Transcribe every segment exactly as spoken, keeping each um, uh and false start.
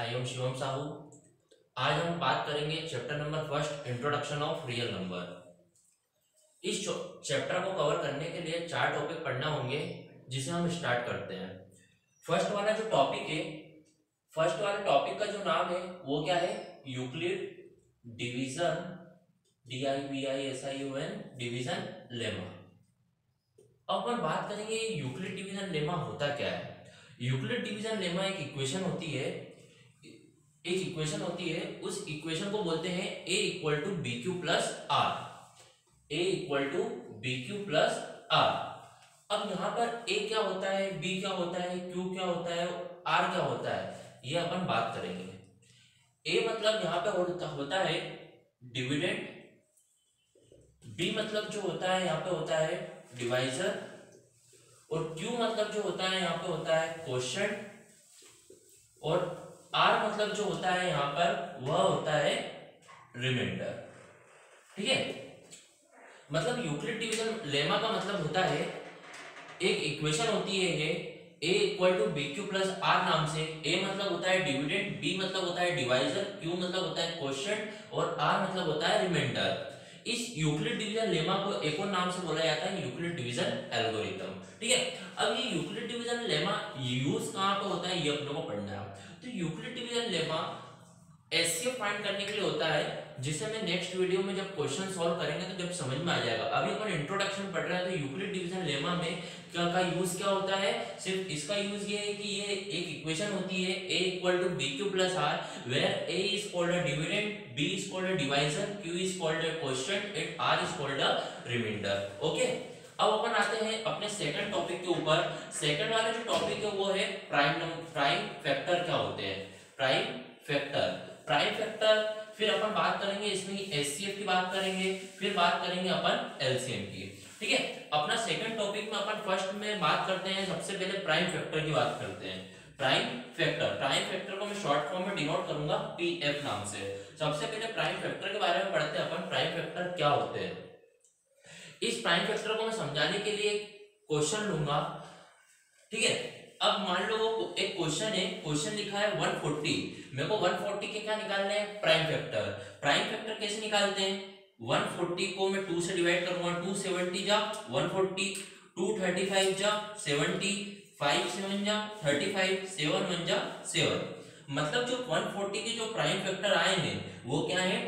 I am Shivam Sahu. आज हम बात करेंगे chapter number first introduction of real number. इस चैप्टर को कवर करने के लिए चार टॉपिक पढ़ना होंगे जिसे हम स्टार्ट करते हैं। फर्स्ट वाला जो टॉपिक है, फर्स्ट वाले टॉपिक का जो नाम है वो क्या है? Euclid division, D I V I S I U N division lemma. अब हम बात करेंगे यूक्लिड डिवीजन लेमा होता क्या है। यूक्लिड डिवीजन लेमा एक इक्वेशन होती है, एक इक्वेशन होती है उस इक्वेशन को बोलते हैं a equal to B Q plus R. A equal to B Q plus R. अब यहाँ पर a क्या होता है, b क्या होता है, q क्या होता है, r क्या होता है, ये अपन बात करेंगे। a मतलब यहाँ पे होता है डिविडेंड, b मतलब जो होता है यहाँ पे होता है डिवाइजर, और Q मतलब जो होता है यहाँ पे होता है क्वोशंट, और R मतलब जो होता है यहाँ पर वह होता है रिमाइंडर। ठीक है, मतलब यूक्लिड डिवीजन लेमा का मतलब होता है एक इक्वेशन होती है ये a equal to B Q plus R नाम से। a मतलब होता है डिविडेंड, b मतलब होता है डिवाइजर, Q मतलब होता है क्वोशंट और R मतलब होता है रिमाइंडर। इस यूक्लिड डिवीजन लेमा को एक और नाम से बोला जाता है यूक्लिड डिवीजन एल्गोरिथम। ठीक है, अब ये यूक्लिड डिवीजन लेमा यूज कहाँ पे होता है ये अपनों को पढ़ना है। तो Euclid division lemma HCF find करने के लिए होता है, जिसे मैं नेक्स्ट वीडियो में जब क्वेश्चन सॉल्व करेंगे तो जब समझ में आ जाएगा। अभी अपन इंट्रोडक्शन पढ़ रहे हैं। तो यूक्लिड डिवीजन लेमा में क्या का यूज क्या होता है? सिर्फ इसका यूज ये है कि ये एक इक्वेशन होती है a equal to B Q plus R, where a is called a dividend, b is called a divisor, q is called a quotient and r is called a reminder. Okay, अब अपन आते हैं अपने second topic के ऊपर। Second वाला जो topic है वो है प्राइम प्राइम फैक्टर क्या होते हैं। प्राइम फैक्टर, प्राइम फैक्टर, फिर अपन बात करेंगे इसमें एचसीएफ की बात करेंगे, फिर बात करेंगे अपन एलसीएम की। ठीक है, अपना सेकंड टॉपिक में अपन फर्स्ट में बात करते हैं, सबसे पहले प्राइम फैक्टर की बात करते हैं। प्राइम फैक्टर, प्राइम फैक्टर को मैं शॉर्ट फॉर्म में डिनोट करूंगा पीएफ नाम से। सबसे पहले प्राइम फैक्टर के बारे में पढ़ते हैं अपन, प्राइम फैक्टर क्या होते हैं। इस प्राइम फैक्टर को मैं समझाने के लिए क्वेश्चन लूंगा। ठीक है, अब मान लो एक क्वेश्चन है, क्वेश्चन लिखा है एक सौ चालीस, मेरे को एक सौ चालीस के क्या निकालना है? Prime factor. प्राइम फैक्टर कैसे निकालते हैं? एक सौ चालीस को मैं दो से डिवाइड करूंगा, दो सौ सत्तर जा एक सौ चालीस, दो सौ पैंतीस जा सत्तर, सत्तावन जा पैंतीस, इकहत्तर जा सात। मतलब जो एक सौ चालीस के जो प्राइम फैक्टर आए हैं वो क्या है?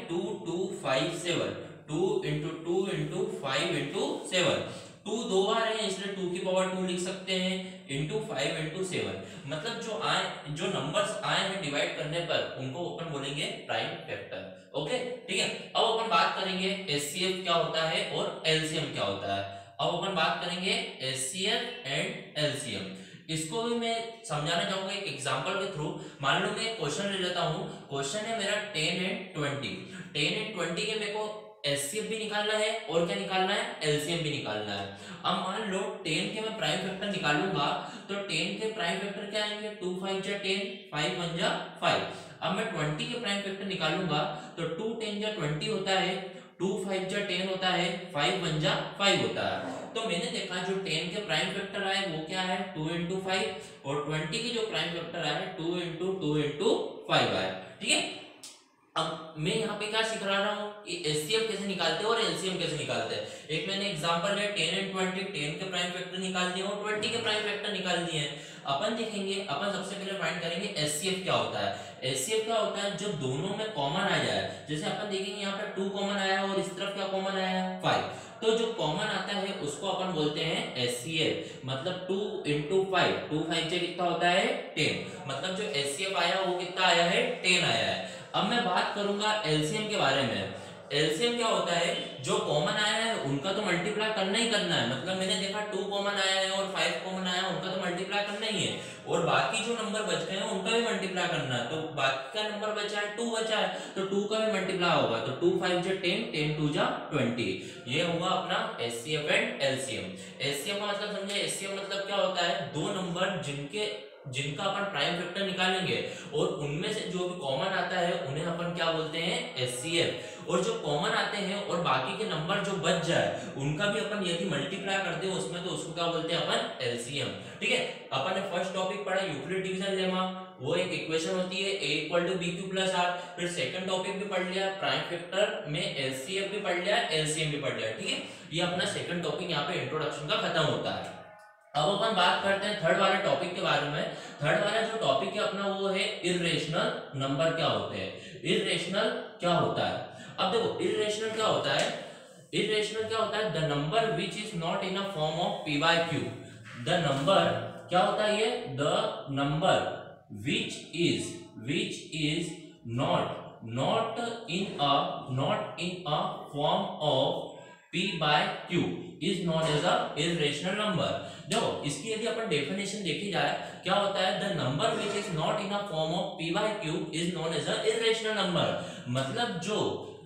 बाईस सौ सत्तावन, दो इंटू दो इंटू पाँच इंटू सात। टू दो बार है इसलिए टू की पावर टू लिख सकते हैं, इंटू फाइव इंटू सेवन। मतलब जो आए जो नंबर्स आए हैं डिवाइड करने पर उनको अपन बोलेंगे प्राइम फैक्टर। ओके, ठीक है, अब अपन बात करेंगे एचसीएफ क्या होता है और एलसीएम क्या होता है। अब अपन बात करेंगे एचसीएफ एंड एलसीएम। इसको भी मैं समझाना चाहूंगा एक एग्जांपल के थ्रू। मान लो मैं क्वेश्चन ले लेता हूँ, क्वेश्चन है मेरा ten and twenty. Ten and twenty के मेरे को एचसीएफ भी निकालना है और क्या निकालना है? एलसीएम भी निकालना है। अब मान लो टेन के मैं प्राइम फैक्टर निकालूंगा तो टेन के प्राइम फैक्टर क्या आएंगे? टू फाइव जा टेन, फाइव वन जा फाइव। अब मैं ट्वेंटी के प्राइम फैक्टर निकालूंगा तो टू टेन जा ट्वेंटी होता है, टू फाइव जा टेन होता है, फाइव वन जा फाइव होता है। तो मैंने देखा जो टेन के प्राइम फैक्टर आए वो क्या है? टू इंटू फाइव, और ट्वेंटी के जो प्राइम फैक्टर आए two into two into five आए। ठीक है, अब मैं यहाँ पे क्या सिखा रहा हूँ कि एचसीएफ कैसे निकालते हैं और एलसीएम कैसे निकालते हैं। एक मैंने एग्जांपल लिया टेन एंड ट्वेंटी, टेन के प्राइम फैक्टर निकाल दिए और ट्वेंटी के प्राइम फैक्टर निकाल दिए। अपन देखेंगे, अपन सबसे पहले फाइंड करेंगे एचसीएफ क्या होता है। एचसीएफ क्या होता है? जो दोनों में कॉमन आ जाए, जैसे अपन देखेंगे यहाँ पर टू कॉमन आया और इस तरफ क्या कॉमन आया? फाइव। तो जो कॉमन आता है उसको अपन बोलते हैं एचसीएफ। मतलब two into five, two five से कितना होता है? टेन। मतलब जो एचसीएफ आया वो कितना आया है? टेन आया है। अब मैं बात करूंगा एलसीएम के बारे में। एलसीएम क्या होता है? जो कॉमन आया है उनका तो मल्टीप्लाई करना ही करना है। मतलब मैंने देखा टू कॉमन आया है और फाइव कॉमन आया है, उनका तो मल्टीप्लाई करना ही है, और बाकी जो नंबर बच गए हैं उनका भी मल्टीप्लाई करना है। तो बाकी का नंबर बचा है, टू बचा है, तो टू का भी मल्टीप्लाई होगा। तो टू फाइव जा टेन, टेन टू जा ट्वेंटी। ये हुआ अपना एचसीएफ एंड एलसीएम। एचसीएफ का मतलब समझे, एचसीएफ मतलब क्या होता है? दो नंबर जिनके जिनका अपन प्राइम फैक्टर निकालेंगे और उनमें से जो भी कॉमन आता है उन्हें अपन क्या बोलते हैं? एचसीएफ। और जो कॉमन आते हैं और बाकी के नंबर जो बच जाए उनका भी अपन यदि मल्टीप्लाई करते हैं उसमें तो उसको क्या बोलते हैं अपन? एलसीएम। ठीक है, अपन ने फर्स्ट टॉपिक टॉपिक पढ़ा यूक्लिड डिवीजन लेमा, वो एक इक्वेशन होती है a equal to B Q plus R. फिर सेकंड टॉपिक भी पढ़ लिया, प्राइम फैक्टर में एलसीएम भी पढ़ लिया, एलसीएम भी पढ़ लिया, ठीक है। ये अपना सेकंड टॉपिक यहाँ पे इंट्रोडक्शन का खत्म होता है। अब अपन बात करते हैं थर्ड वाले टॉपिक के बारे में। थर्ड वाला जो टॉपिक है अपना वो है इर्रेशनल नंबर क्या होते हैं, इर्रेशनल क्या होता है। अब देखो इर्रेशनल क्या होता है, इर्रेशनल क्या होता है, the number which is not in a form of P by Q. The number क्या होता है, ये the number which is which is not not in a not in a form of P by Q is known as a irrational number। देखो इसकी यदि अपन definition देखी जाए क्या होता है, the number which is not in a form of P by Q is known as a irrational number। मतलब जो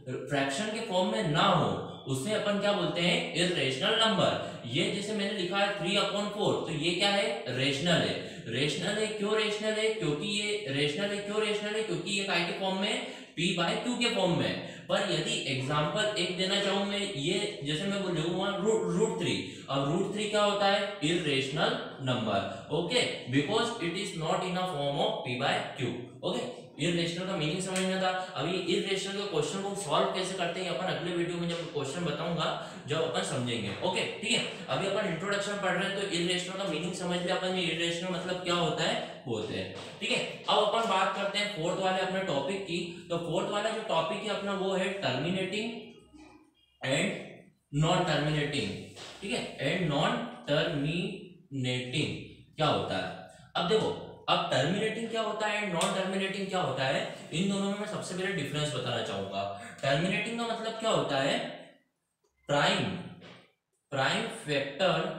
फ्रैक्शन के फॉर्म में ना हो उसे अपन क्या बोलते हैं, इर्रेशनल नंबर। ये जैसे मैंने लिखा है थ्री अपॉन फोर, तो ये क्या है, रेशनल है। रेशनल है क्यों रेशनल है, क्योंकि ये रेशनल है क्यों रेशनल है क्योंकि ये काहे के फॉर्म में, P बाय टू के फॉर्म में। पर यदि एग्जांपल एक देना चाहूं मैं, ये जैसे मैं बोल लूंगा रूट रूट थ्री। अब रूट थ्री क्या होता है, irrational number, okay, because it is not in a form of P by Q, okay. Irrational का मीनिंग समझना था। अभी इर्रेशनल का क्वेश्चन को सॉल्व कैसे करते हैं अपन अगले वीडियो में, जब क्वेश्चन बताऊंगा जब अपन समझेंगे, ओके, ठीक है। अभी अपन इंट्रोडक्शन पढ़ रहे हैं, तो इर्रेशनल का मीनिंग समझ लिया अपन, ये इर्रेशनल मतलब क्या होता है बोलते हैं, ठीक है। अब अपन बात करते हैं फोर्थ वाले अपने टॉपिक की। तो फोर्थ वाला जो टॉपिक है अपना वो है टर्मिनेटिंग एंड नॉन टर्मिनेटिंग, ठीक है, एंड नॉन टर्मिनेटिंग क्या होता है। अब देखो अब टर्मिनेटिंग क्या होता है, नॉन टर्मिनेटिंग क्या होता है, इन दोनों में मैं सबसे पहले डिफरेंस बताना चाहूंगा। टर्मिनेटिंग का मतलब क्या होता है, prime prime factor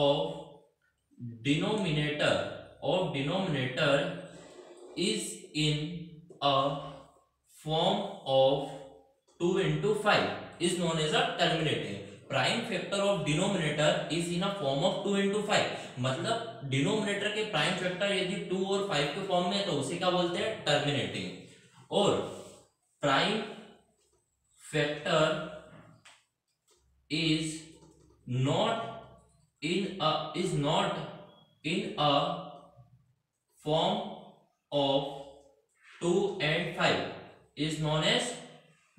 of denominator of denominator is in a form of two into five is known as a terminating. Prime factor of denominator is in a form of two into five, मतलब denominator के prime factor यदि two और five के form में है तो उसे क्या बोलते हैं, टर्मिनेटिंग। और prime factor is not in a is not in a form of two and five is known as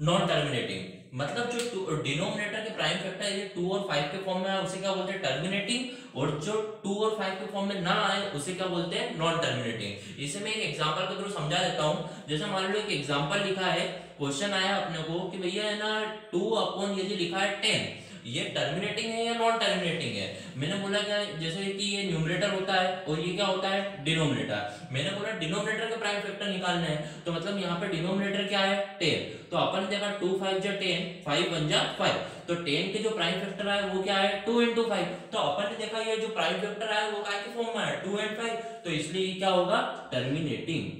non terminating. मतलब जो डिनोमिनेटर के प्राइम फैक्टर है टू और फाइव के फॉर्म में आए उसे क्या बोलते हैं, टर्मिनेटिंग, और जो टू और फाइव के फॉर्म में ना आए उसे क्या बोलते हैं, नॉन टर्मिनेटिंग। इसे मैं एक एग्जांपल के थ्रू समझा देता हूँ। जैसे मान लो एक एग्जांपल लिखा है, क्वेश्चन आया अपने को कि भैया है ना टू अपॉन यदि लिखा है टेन, ये टर्मिनेटिंग है या नॉन टर्मिनेटिंग है। मैंने बोला क्या, जैसे कि ये न्यूमरेटर होता है और ये क्या होता है, डिनोमिनेटर। मैंने बोला डिनोमिनेटर का प्राइम फैक्टर निकालना है, तो मतलब यहाँ पे डिनोमिनेटर क्या है, टेन। तो अपन देखा टू फाइव जा टेन, फाइव वन जा फाइव, तो टेन के जो प्राइम फैक्टर आया वो क्या है, टू इंटू फाइव। तो अपन ने देखा ये जो प्राइम फैक्टर आया वो क्या के फॉर्म में है, टू एंड फाइव, तो इसलिए क्या होगा, टर्मिनेटिंग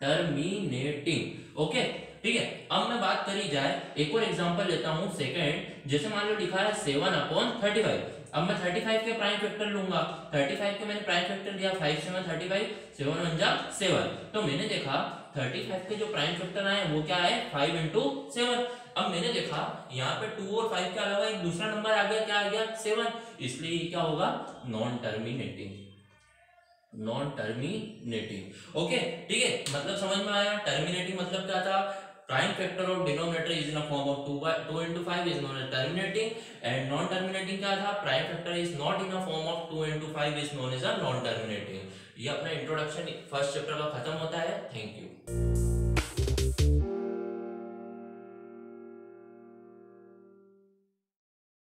टर्मिनेटिंग ओके, ठीक है। अब मैं बात करी जाए, एक और एग्जांपल लेता हूं सेकंड। जैसे मान लो लिखा है सेवन अपॉन थर्टी फाइव। अब मैं थर्टी फाइव के प्राइम फैक्टर लूंगा, थर्टी फाइव के मैंने प्राइम फैक्टर लिया, five seven thirty five, seven one जा सेवन। तो मैंने देखा थर्टी फाइव के जो प्राइम फैक्टर आए वो क्या है, फाइव इंटू सेवन। अब मैंने देखा यहाँ पे टू और फाइव के अलावा एक दूसरा नंबर आ गया, क्या आ गया, सेवन, इसलिए क्या होगा, non terminating non terminating okay, ठीक है। मतलब समझ में आया, टर्मिनेटिंग मतलब क्या था, prime factor of denominator is in a form of two by two into five is known as terminating, and non terminating क्या था, prime factor is not in a form of two into five is known as a non terminating. ये अपना introduction first chapter का खत्म होता है।